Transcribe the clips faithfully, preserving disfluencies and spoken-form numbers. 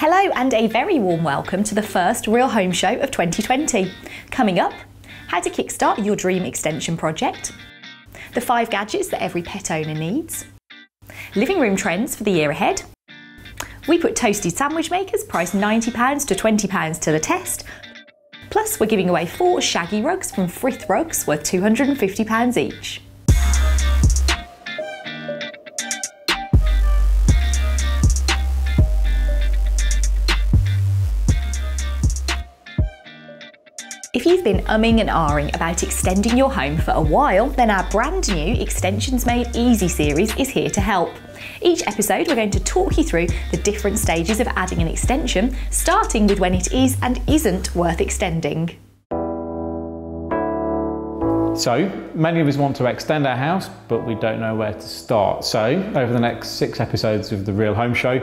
Hello and a very warm welcome to the first Real Home Show of twenty twenty. Coming up, how to kickstart your dream extension project, the five gadgets that every pet owner needs, living room trends for the year ahead, we put toasted sandwich makers priced ninety pounds to twenty pounds to the test, plus we're giving away four shaggy rugs from Frith Rugs worth two hundred and fifty pounds each. If you've been umming and ahhing about extending your home for a while, then our brand new Extensions Made Easy series is here to help. Each episode we're going to talk you through the different stages of adding an extension, starting with when it is and isn't worth extending. So, many of us want to extend our house, but we don't know where to start. So, over the next six episodes of the Real Home Show,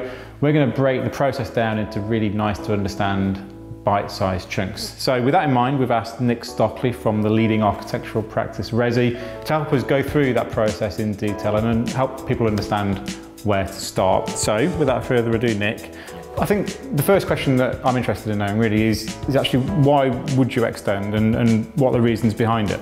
we're going to break the process down into really nice to understand bite-sized chunks. So with that in mind, we've asked Nick Stockley from the leading architectural practice Resi to help us go through that process in detail and help people understand where to start. So without further ado, Nick, I think the first question that I'm interested in knowing really is, is actually why would you extend and, and what are the reasons behind it?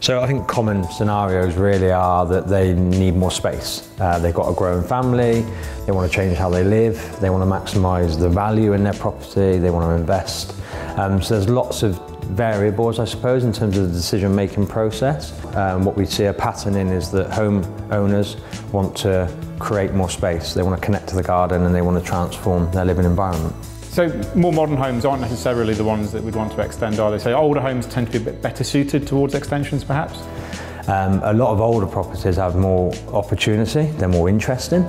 So I think common scenarios really are that they need more space. Uh, they've got a growing family, they want to change how they live, they want to maximise the value in their property, they want to invest. Um, so there's lots of variables, I suppose, in terms of the decision-making process. Um, what we see a pattern in is that home owners want to create more space, they want to connect to the garden and they want to transform their living environment. So more modern homes aren't necessarily the ones that we'd want to extend, are they? So older homes tend to be a bit better suited towards extensions, perhaps? Um, a lot of older properties have more opportunity, they're more interesting,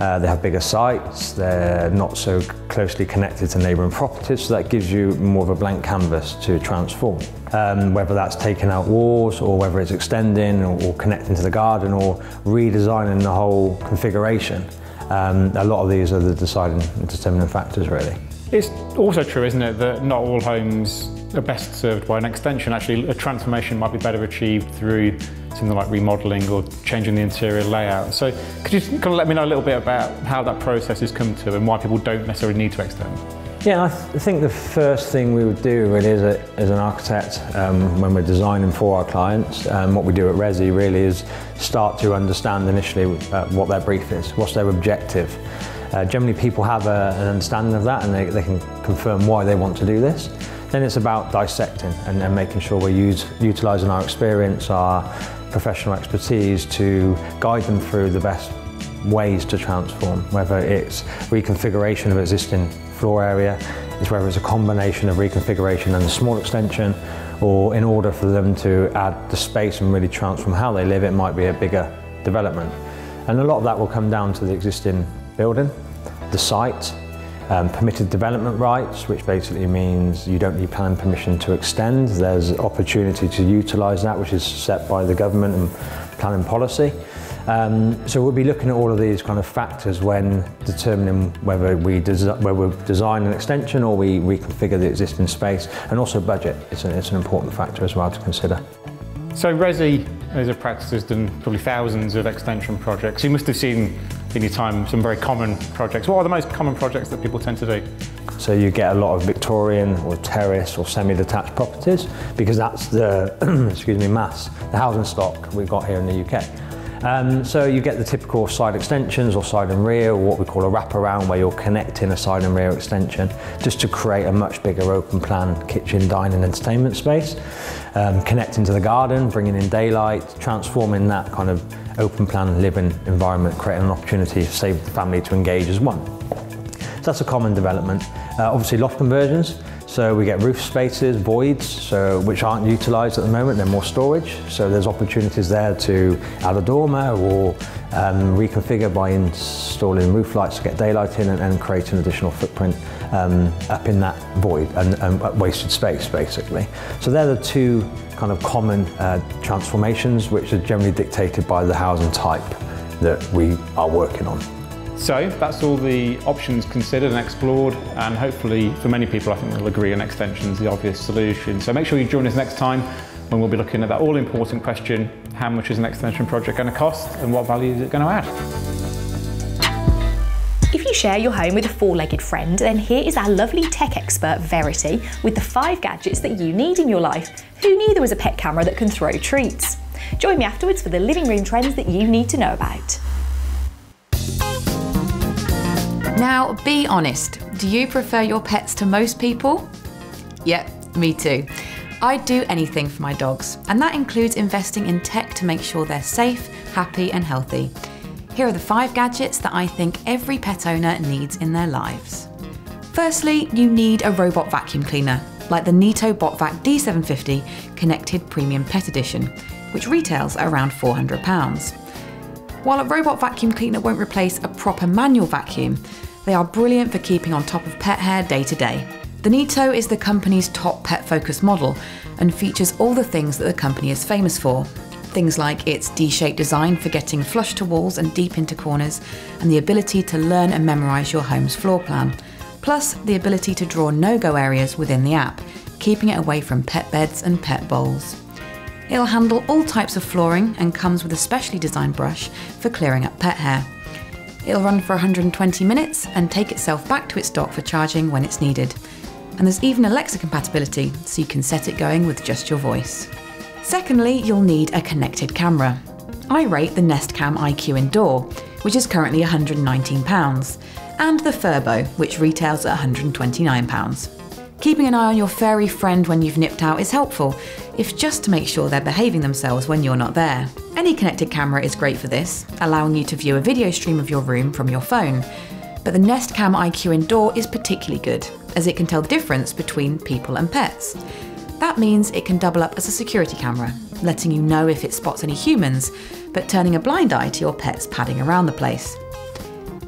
uh, they have bigger sites, they're not so closely connected to neighbouring properties, so that gives you more of a blank canvas to transform. Um, whether that's taking out walls, or whether it's extending, or, or connecting to the garden, or redesigning the whole configuration. Um, a lot of these are the deciding and determining factors, really. It's also true, isn't it, that not all homes are best served by an extension. Actually, a transformation might be better achieved through something like remodelling or changing the interior layout. So could you kind of let me know a little bit about how that process has come to and why people don't necessarily need to extend? Yeah, I, th I think the first thing we would do really is a, as an architect, um, when we're designing for our clients, um, what we do at Resi really is start to understand initially uh, what their brief is, what's their objective. Uh, generally people have a, an understanding of that and they, they can confirm why they want to do this. Then it's about dissecting and, and making sure we're use, utilising our experience, our professional expertise to guide them through the best ways to transform, whether it's reconfiguration of existing floor area, it's whether it's a combination of reconfiguration and a small extension, or in order for them to add the space and really transform how they live, it might be a bigger development. And a lot of that will come down to the existing building, the site, um, permitted development rights, which basically means you don't need planning permission to extend. There's opportunity to utilise that, which is set by the government and planning policy. Um, so we'll be looking at all of these kind of factors when determining whether we whether we design an extension or we reconfigure the existing space, and also budget. It's an, it's an important factor as well to consider. So Resi, as a practice, has done probably thousands of extension projects. You must have seen in your time some very common projects. What are the most common projects that people tend to do? So you get a lot of Victorian or terrace or semi-detached properties because that's the, excuse me, mass, the housing stock we've got here in the U K. Um, so you get the typical side extensions or side and rear, or what we call a wraparound, where you're connecting a side and rear extension just to create a much bigger open plan kitchen, dining, entertainment space, um, connecting to the garden, bringing in daylight, transforming that kind of open plan living environment, creating an opportunity for save the family to engage as one. So that's a common development. Uh, obviously loft conversions, so we get roof spaces, voids, so, which aren't utilised at the moment, they're more storage, so there's opportunities there to add a dormer or um, reconfigure by installing roof lights to get daylight in and, and create an additional footprint um, up in that void and, and wasted space, basically. So they're the two kind of common uh, transformations which are generally dictated by the housing type that we are working on. So that's all the options considered and explored, and hopefully for many people I think they'll agree an extension is the obvious solution. So make sure you join us next time when we'll be looking at that all important question: how much is an extension project going to cost and what value is it going to add? If you share your home with a four-legged friend, then here is our lovely tech expert Verity with the five gadgets that you need in your life. Who knew there was a pet camera that can throw treats? Join me afterwards for the living room trends that you need to know about. Now, be honest, do you prefer your pets to most people? Yep, me too. I'd do anything for my dogs, and that includes investing in tech to make sure they're safe, happy and healthy. Here are the five gadgets that I think every pet owner needs in their lives. Firstly, you need a robot vacuum cleaner, like the Neato BotVac D seven fifty Connected Premium Pet Edition, which retails at around four hundred pounds. While a robot vacuum cleaner won't replace a proper manual vacuum, they are brilliant for keeping on top of pet hair day to day. The Neato is the company's top pet-focused model and features all the things that the company is famous for. Things like its D-shaped design for getting flush to walls and deep into corners, and the ability to learn and memorise your home's floor plan. Plus, the ability to draw no-go areas within the app, keeping it away from pet beds and pet bowls. It'll handle all types of flooring and comes with a specially designed brush for clearing up pet hair. It'll run for one hundred twenty minutes and take itself back to its dock for charging when it's needed. And there's even Alexa compatibility, so you can set it going with just your voice. Secondly, you'll need a connected camera. I rate the Nest Cam I Q Indoor, which is currently one hundred nineteen pounds, and the Furbo, which retails at one hundred twenty-nine pounds. Keeping an eye on your furry friend when you've nipped out is helpful, if just to make sure they're behaving themselves when you're not there. Any connected camera is great for this, allowing you to view a video stream of your room from your phone. But the Nest Cam I Q Indoor is particularly good, as it can tell the difference between people and pets. That means it can double up as a security camera, letting you know if it spots any humans, but turning a blind eye to your pets padding around the place.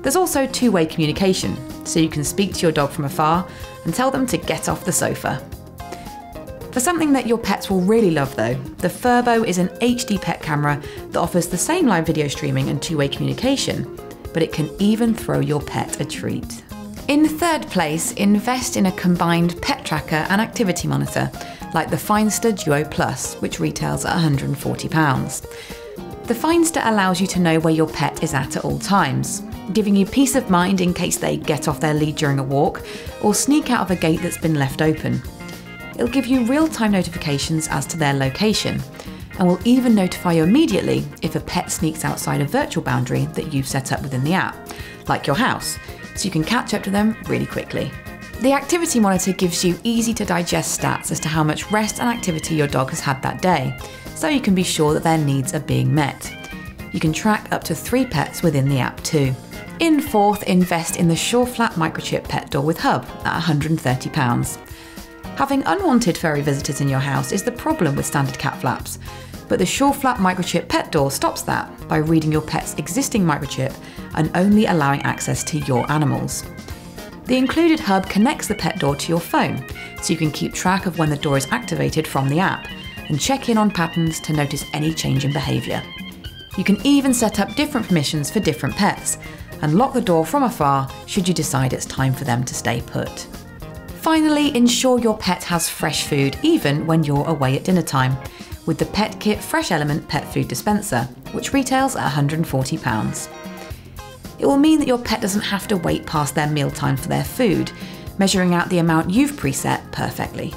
There's also two-way communication, so you can speak to your dog from afar and tell them to get off the sofa. For something that your pets will really love though, the Furbo is an H D pet camera that offers the same live video streaming and two-way communication, but it can even throw your pet a treat. In third place, invest in a combined pet tracker and activity monitor, like the Findster Duo Plus, which retails at one hundred forty pounds. The Findster allows you to know where your pet is at at all times, giving you peace of mind in case they get off their lead during a walk or sneak out of a gate that's been left open. It'll give you real-time notifications as to their location, and will even notify you immediately if a pet sneaks outside a virtual boundary that you've set up within the app, like your house, so you can catch up to them really quickly. The activity monitor gives you easy to digest stats as to how much rest and activity your dog has had that day, so you can be sure that their needs are being met. You can track up to three pets within the app too. In fourth, invest in the SureFlap microchip pet door with hub at one hundred thirty pounds. Having unwanted furry visitors in your house is the problem with standard cat flaps, but the SureFlap microchip pet door stops that by reading your pet's existing microchip and only allowing access to your animals. The included hub connects the pet door to your phone, so you can keep track of when the door is activated from the app and check in on patterns to notice any change in behaviour. You can even set up different permissions for different pets and lock the door from afar should you decide it's time for them to stay put. Finally, ensure your pet has fresh food even when you're away at dinner time, with the PetKit Fresh Element Pet Food Dispenser, which retails at one hundred forty pounds. It will mean that your pet doesn't have to wait past their mealtime for their food, measuring out the amount you've preset perfectly.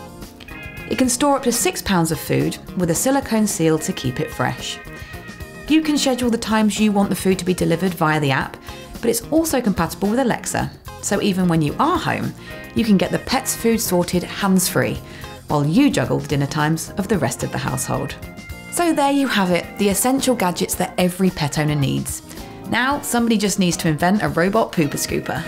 It can store up to six pounds of food with a silicone seal to keep it fresh. You can schedule the times you want the food to be delivered via the app, but it's also compatible with Alexa, so even when you are home, you can get the pet's food sorted hands-free, while you juggle the dinner times of the rest of the household. So there you have it, the essential gadgets that every pet owner needs. Now somebody just needs to invent a robot pooper scooper.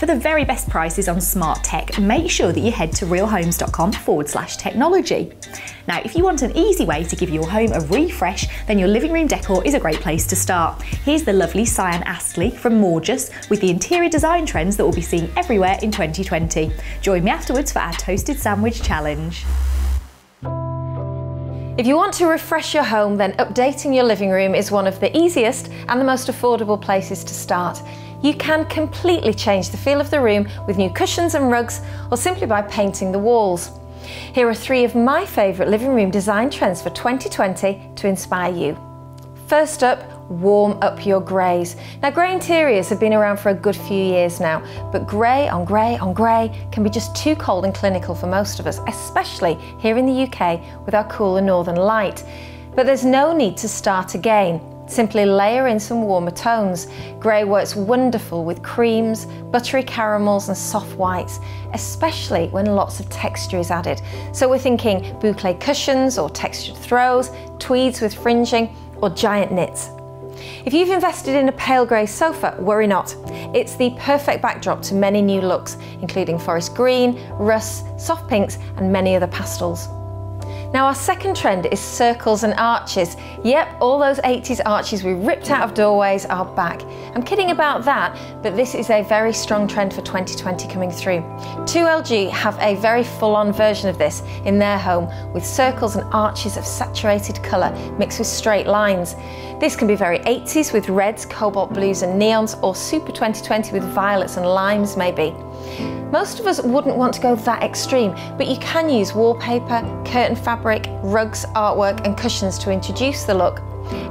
For the very best prices on smart tech, make sure that you head to realhomes.com forward slash technology. Now, if you want an easy way to give your home a refresh, then your living room decor is a great place to start. Here's the lovely Sian Astley from Morges with the interior design trends that we'll be seeing everywhere in twenty twenty. Join me afterwards for our toasted sandwich challenge. If you want to refresh your home, then updating your living room is one of the easiest and the most affordable places to start. You can completely change the feel of the room with new cushions and rugs, or simply by painting the walls. Here are three of my favourite living room design trends for twenty twenty to inspire you. First up, warm up your greys. Now, grey interiors have been around for a good few years now, but grey on grey on grey can be just too cold and clinical for most of us, especially here in the U K with our cooler northern light. But there's no need to start again. Simply layer in some warmer tones. Grey works wonderful with creams, buttery caramels and soft whites, especially when lots of texture is added. So we're thinking bouclé cushions or textured throws, tweeds with fringing or giant knits. If you've invested in a pale grey sofa, worry not. It's the perfect backdrop to many new looks, including forest green, rusts, soft pinks and many other pastels. Now our second trend is circles and arches. Yep, all those eighties arches we ripped out of doorways are back. I'm kidding about that, but this is a very strong trend for twenty twenty coming through. two L G have a very full-on version of this in their home with circles and arches of saturated colour mixed with straight lines. This can be very eighties with reds, cobalt blues and neons, or super twenty twenty with violets and limes maybe. Most of us wouldn't want to go that extreme, but you can use wallpaper, curtain fabric, rugs, artwork and cushions to introduce the look.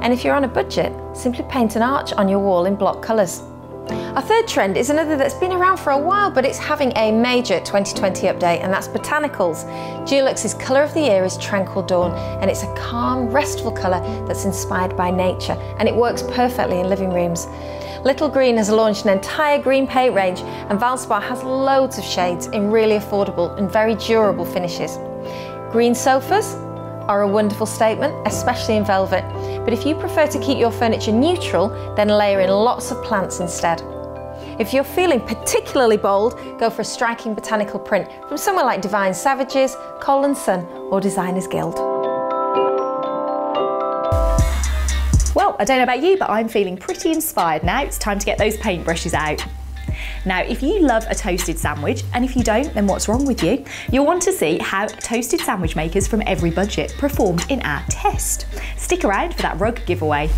And if you're on a budget, simply paint an arch on your wall in block colours. Our third trend is another that's been around for a while, but it's having a major twenty twenty update, and that's botanicals. Dulux's colour of the year is Tranquil Dawn, and it's a calm, restful colour that's inspired by nature, and it works perfectly in living rooms. Little Greene has launched an entire green paint range, and Valspar has loads of shades in really affordable and very durable finishes. Green sofas are a wonderful statement, especially in velvet, but if you prefer to keep your furniture neutral, then layer in lots of plants instead. If you're feeling particularly bold, go for a striking botanical print from somewhere like Divine Savages, Collinson or Designers Guild. Well, I don't know about you, but I'm feeling pretty inspired now. It's time to get those paintbrushes out. Now, if you love a toasted sandwich, and if you don't, then what's wrong with you? You'll want to see how toasted sandwich makers from every budget performed in our test. Stick around for that rug giveaway.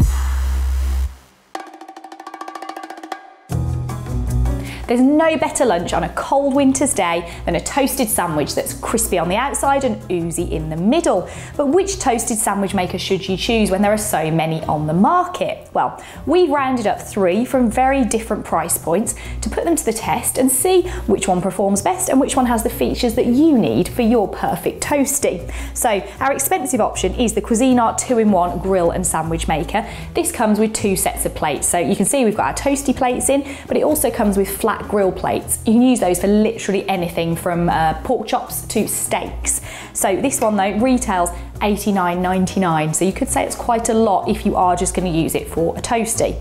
There's no better lunch on a cold winter's day than a toasted sandwich that's crispy on the outside and oozy in the middle. But which toasted sandwich maker should you choose when there are so many on the market? Well, we rounded up three from very different price points to put them to the test and see which one performs best and which one has the features that you need for your perfect toasty. So our expensive option is the Cuisinart Two-in-One Grill and Sandwich Maker. This comes with two sets of plates. So you can see we've got our toasty plates in, but it also comes with flat grill plates. You can use those for literally anything from uh, pork chops to steaks. So this one though retails eighty-nine ninety-nine, so you could say it's quite a lot if you are just going to use it for a toasty.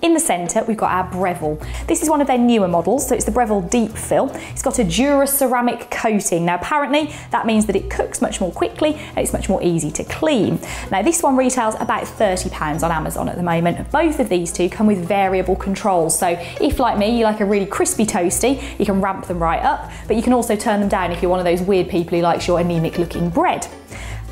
In the centre, we've got our Breville. This is one of their newer models, so it's the Breville Deep Fill. It's got a Duraceramic coating. Now, apparently, that means that it cooks much more quickly and it's much more easy to clean. Now, this one retails about thirty pounds on Amazon at the moment. Both of these two come with variable controls. So if, like me, you like a really crispy toasty, you can ramp them right up, but you can also turn them down if you're one of those weird people who likes your anemic looking bread.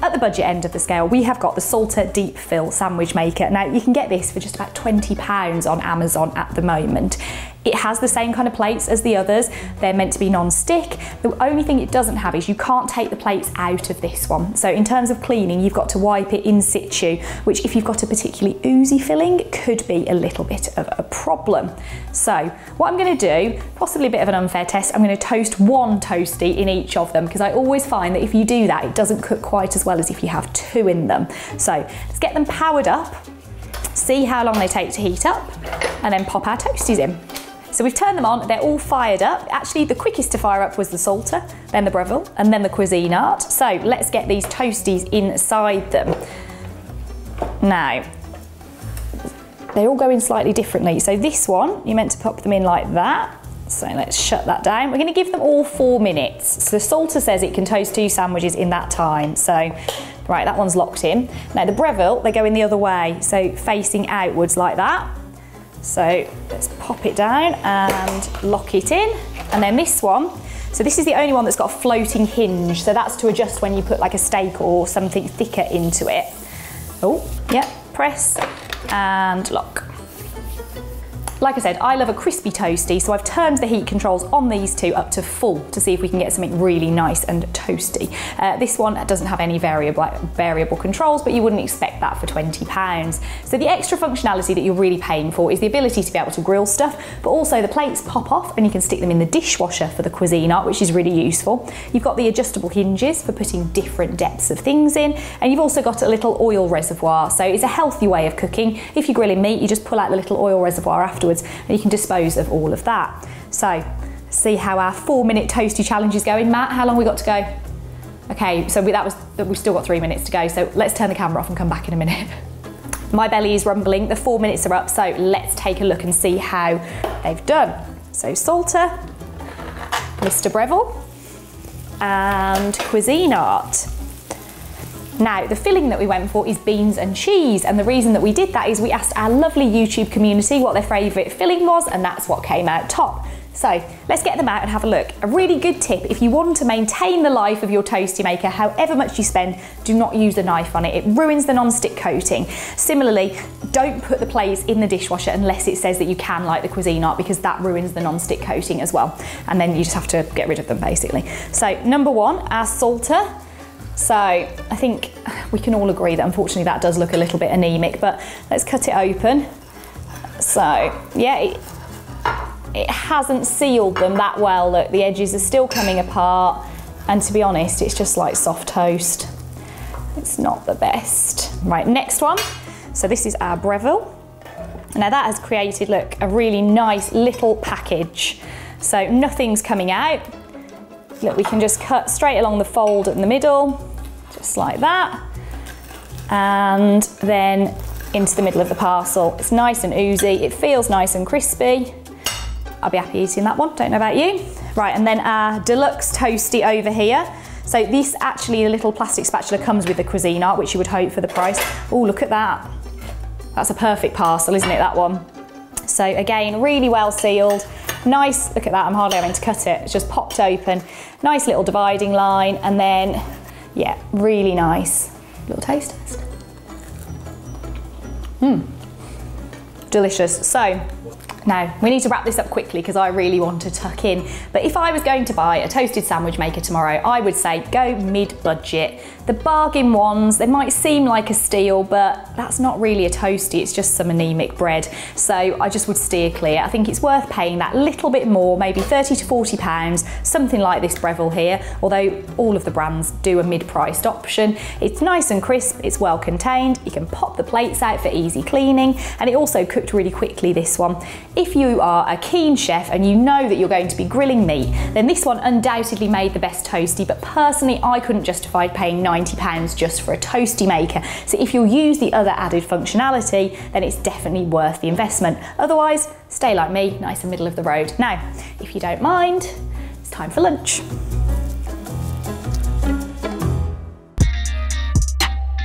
At the budget end of the scale, we have got the Salter Deep Fill Sandwich Maker. Now, you can get this for just about twenty pounds on Amazon at the moment. It has the same kind of plates as the others. They're meant to be non-stick. The only thing it doesn't have is you can't take the plates out of this one. So in terms of cleaning, you've got to wipe it in situ, which if you've got a particularly oozy filling, could be a little bit of a problem. So what I'm gonna do, possibly a bit of an unfair test, I'm gonna toast one toasty in each of them, because I always find that if you do that, it doesn't cook quite as well as if you have two in them. So let's get them powered up, see how long they take to heat up, and then pop our toasties in. So we've turned them on, they're all fired up. Actually, the quickest to fire up was the Salter, then the Breville, and then the Cuisinart. So let's get these toasties inside them. Now, they all go in slightly differently. So this one, you're meant to pop them in like that. So let's shut that down. We're gonna give them all four minutes. So the Salter says it can toast two sandwiches in that time. So, right, that one's locked in. Now the Breville, they go in the other way. So facing outwards like that. So let's pop it down and lock it in. And then this one, so this is the only one that's got a floating hinge. So that's to adjust when you put like a steak or something thicker into it. Oh, yeah, press and lock. Like I said, I love a crispy toasty, so I've turned the heat controls on these two up to full to see if we can get something really nice and toasty. Uh, this one doesn't have any variable, variable controls, but you wouldn't expect that for twenty pounds. So the extra functionality that you're really paying for is the ability to be able to grill stuff, but also the plates pop off and you can stick them in the dishwasher for the Cuisinart, which is really useful. You've got the adjustable hinges for putting different depths of things in, and you've also got a little oil reservoir, so it's a healthy way of cooking. If you're grilling meat, you just pull out the little oil reservoir afterwards and you can dispose of all of that. So, see how our four minute toasty challenge is going. Matt, how long we got to go? Okay, so we, that was, we've still got three minutes to go, so let's turn the camera off and come back in a minute. My belly is rumbling, the four minutes are up, so let's take a look and see how they've done. So Salter, Mister Breville, and Cuisinart. Now, the filling that we went for is beans and cheese, and the reason that we did that is we asked our lovely YouTube community what their favourite filling was, and that's what came out top. So let's get them out and have a look. A really good tip, if you want to maintain the life of your toasty maker, however much you spend, do not use a knife on it. It ruins the non-stick coating. Similarly, don't put the plates in the dishwasher unless it says that you can, like the Cuisinart, because that ruins the non-stick coating as well. And then you just have to get rid of them, basically. So number one, our Salter. So I think we can all agree that unfortunately that does look a little bit anemic, but let's cut it open. So yeah, it, it hasn't sealed them that well. Look, the edges are still coming apart, and to be honest, it's just like soft toast. It's not the best. Right, next one. So this is our Breville. Now that has created, look, a really nice little package. So nothing's coming out. Look, we can just cut straight along the fold in the middle, just like that, and then into the middle of the parcel. It's nice and oozy, it feels nice and crispy. I'll be happy eating that one, don't know about you. Right, and then our deluxe toasty over here. So this actually, the little plastic spatula comes with the Cuisinart, which you would hope for the price. Oh, look at that. That's a perfect parcel, isn't it, that one? So again, really well sealed. Nice, look at that, I'm hardly having to cut it, it's just popped open. Nice little dividing line, and then, yeah, really nice. Little taste test. Mmm, delicious. So, now, we need to wrap this up quickly because I really want to tuck in, but if I was going to buy a toasted sandwich maker tomorrow, I would say go mid-budget. The bargain ones, they might seem like a steal, but that's not really a toasty, it's just some anemic bread. So I just would steer clear. I think it's worth paying that little bit more, maybe thirty to forty pounds, something like this Breville here, although all of the brands do a mid-priced option. It's nice and crisp, it's well contained, you can pop the plates out for easy cleaning, and it also cooked really quickly, this one. If you are a keen chef and you know that you're going to be grilling meat, then this one undoubtedly made the best toasty, but personally I couldn't justify paying ninety pounds just for a toasty maker. So if you'll use the other added functionality, then it's definitely worth the investment. Otherwise, stay like me, nice and middle of the road. Now, if you don't mind, it's time for lunch.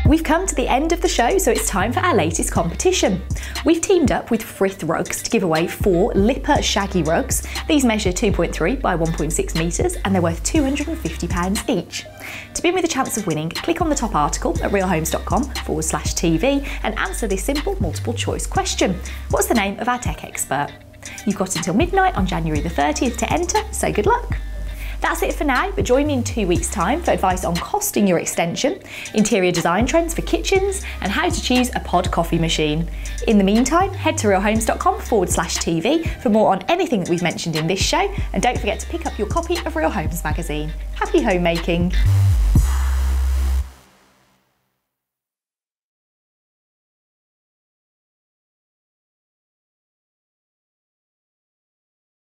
We've come to the end of the show, so it's time for our latest competition. We've teamed up with Frith Rugs to give away four Lipper Shaggy Rugs. These measure two point three by one point six metres and they're worth two hundred and fifty pounds each. To be with a chance of winning, click on the top article at realhomes dot com forward slash T V and answer this simple multiple choice question. What's the name of our tech expert? You've got until midnight on January the thirtieth to enter, so good luck. That's it for now, but join me in two weeks' time for advice on costing your extension, interior design trends for kitchens, and how to choose a pod coffee machine. In the meantime, head to realhomes dot com forward slash T V for more on anything that we've mentioned in this show, and don't forget to pick up your copy of Real Homes magazine. Happy homemaking!